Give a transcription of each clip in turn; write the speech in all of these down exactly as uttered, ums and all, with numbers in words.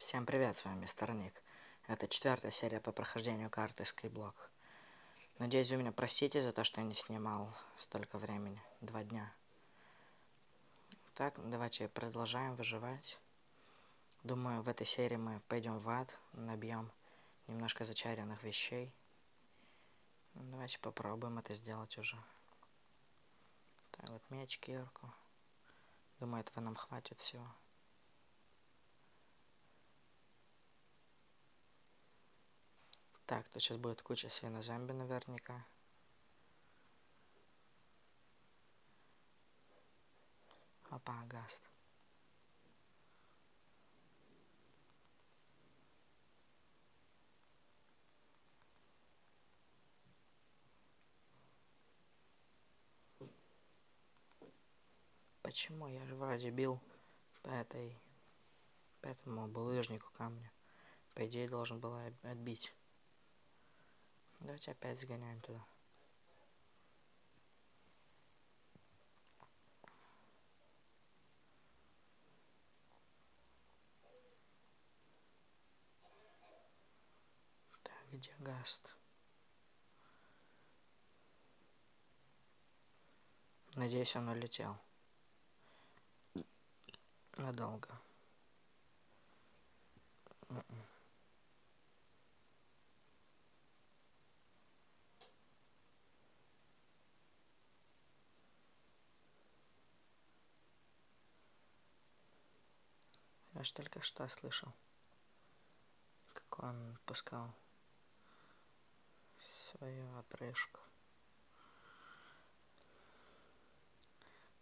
Всем привет, с вами MrNik. Это четвертая серия по прохождению карты SkyBlock. Надеюсь, вы меня простите за то, что я не снимал столько времени. Два дня. Так, давайте продолжаем выживать. Думаю, в этой серии мы пойдем в ад, набьем немножко зачаренных вещей. Давайте попробуем это сделать уже. Так, вот меч, кирку. Думаю, этого нам хватит всего. Так, тут сейчас будет куча свинозомби наверняка. Опа, гаст. Почему? Я же вроде бил по этой, по этому булыжнику камня. По идее, должен был отбить. Давайте опять сгоняем туда. Так, где гаст? Надеюсь, он улетел. Надолго. Я ж только что слышал, как он пускал свою отрыжку.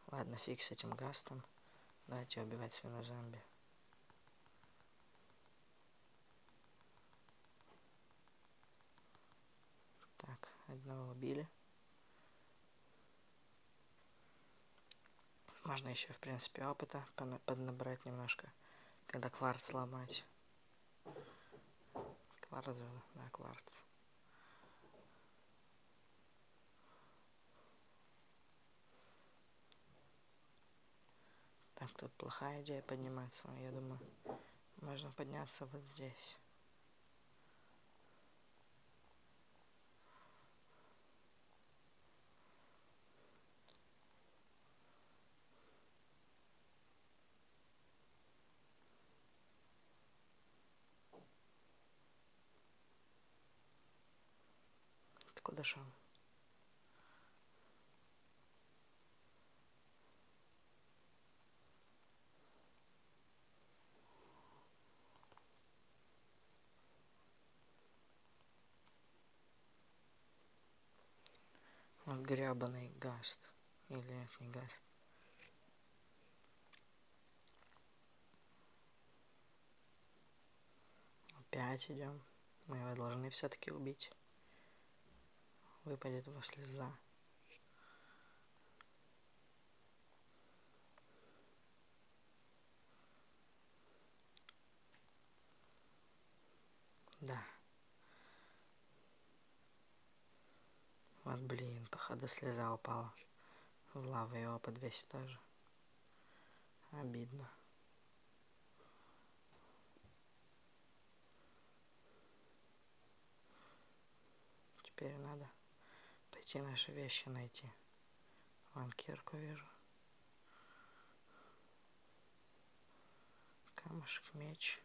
Ладно, фиг с этим гастом. Давайте убивать свинозомби. Так, одного убили. Можно еще, в принципе, опыта поднабрать немножко. Когда кварц ломать. Кварц, да, кварц. Так, тут плохая идея подниматься, но я думаю, можно подняться вот здесь. Куда шел? Вот гребаный гаст. Или нет, не гаст. Опять идем. Мы его должны все-таки убить. Выпадет его слеза. Да. Вот блин, походу слеза упала. В лаву его подвесит тоже. Обидно. Теперь надо пойти наши вещи найти. Вон кирку вижу. Камушек, меч.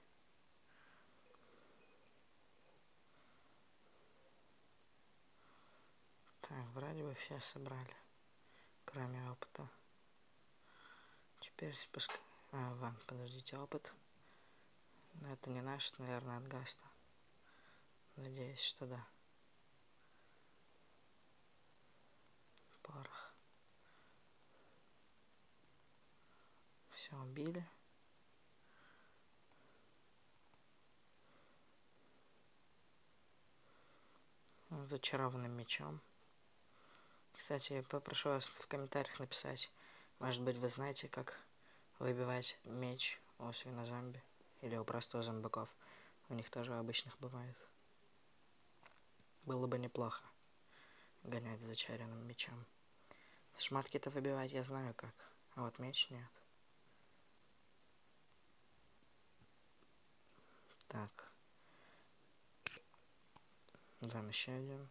Так, вроде бы все собрали. Кроме опыта. Теперь спускаем. А, вон, подождите, опыт. Но это не наш, это, наверное, от гаста. Надеюсь, что да. Порох. Все убили. Зачарованным мечом. Кстати, я попрошу вас в комментариях написать, может быть, вы знаете, как выбивать меч у свинозомби или у простого зомбаков. У них тоже обычных бывает. Было бы неплохо гонять зачаренным мечом. Шматки-то выбивать я знаю как, а вот меч нет. Там еще один.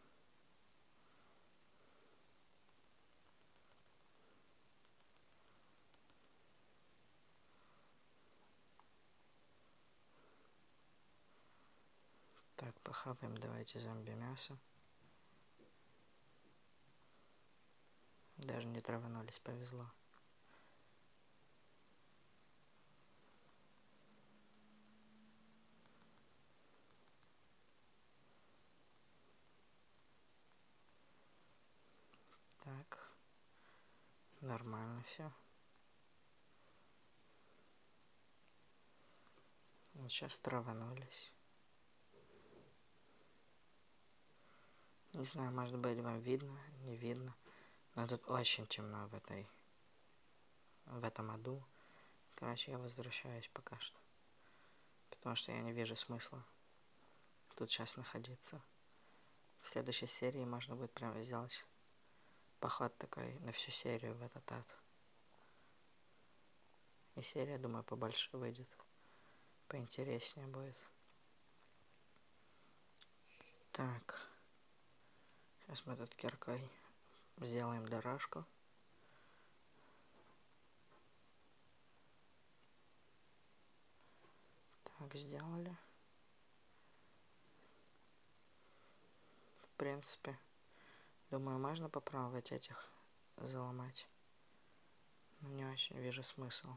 Так, похаваем, давайте зомби мясо. Даже не траванулись, повезло. Так, нормально все. Сейчас траванулись. Не знаю, может быть, вам видно, не видно. Но тут очень темно в этой, в этом аду. Короче, я возвращаюсь пока что. Потому что я не вижу смысла тут сейчас находиться. В следующей серии можно будет прямо сделать поход такой на всю серию в этот ад. И серия, думаю, побольше выйдет. Поинтереснее будет. Так. Сейчас мы тут киркой сделаем дорожку. Так, сделали. В принципе, думаю, можно попробовать этих заломать. Но не очень вижу смысл.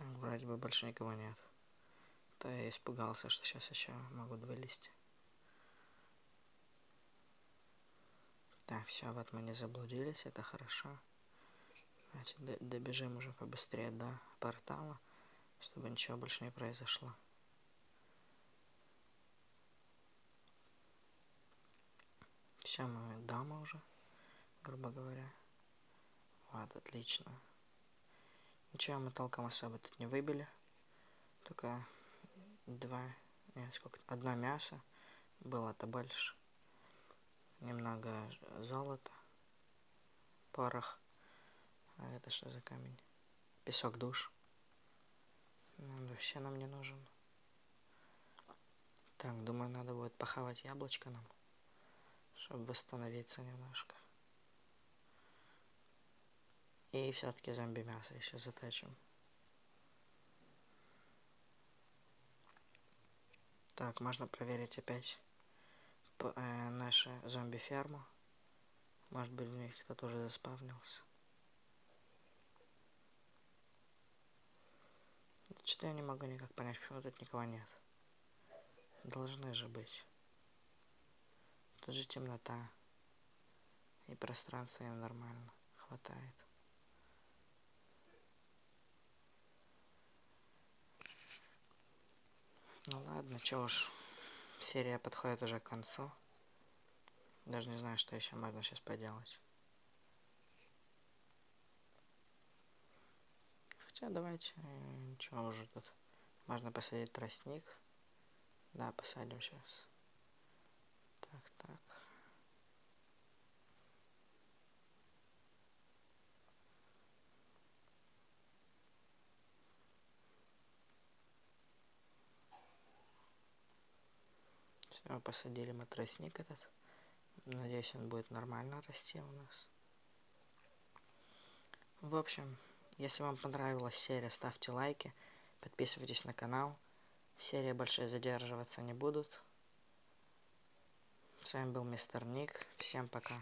Вроде бы больше никого нет. То я испугался, что сейчас еще могут вылезть. Так, все, вот мы не заблудились, это хорошо. Значит, добежим уже побыстрее до портала, чтобы ничего больше не произошло. Все, мы дома уже, грубо говоря. Вот, отлично. Ничего мы толком особо тут не выбили. Только два, нет, сколько, одно мясо. Было-то больше. Немного золота. Порох. А это что за камень? Песок душ. Он вообще нам не нужен. Так, думаю, надо будет похавать яблочко нам. Чтобы восстановиться немножко. И все-таки зомби мясо еще затачим. Так, можно проверить опять по, э, нашу зомби-ферму. Может быть, в них кто-то уже заспавнился. Что-то я не могу никак понять, почему тут никого нет. Должны же быть. Тут же темнота. И пространства им нормально хватает. Ну ладно, чё уж, серия подходит уже к концу. Даже не знаю, что еще можно сейчас поделать. Хотя давайте, ничего уже тут. Можно посадить тростник. Да, посадим сейчас. Так, так. Посадили мы тростник этот. Надеюсь, он будет нормально расти у нас. В общем, если вам понравилась серия, ставьте лайки, подписывайтесь на канал. Серии больше задерживаться не будут. С вами был мистер Ник. Всем пока.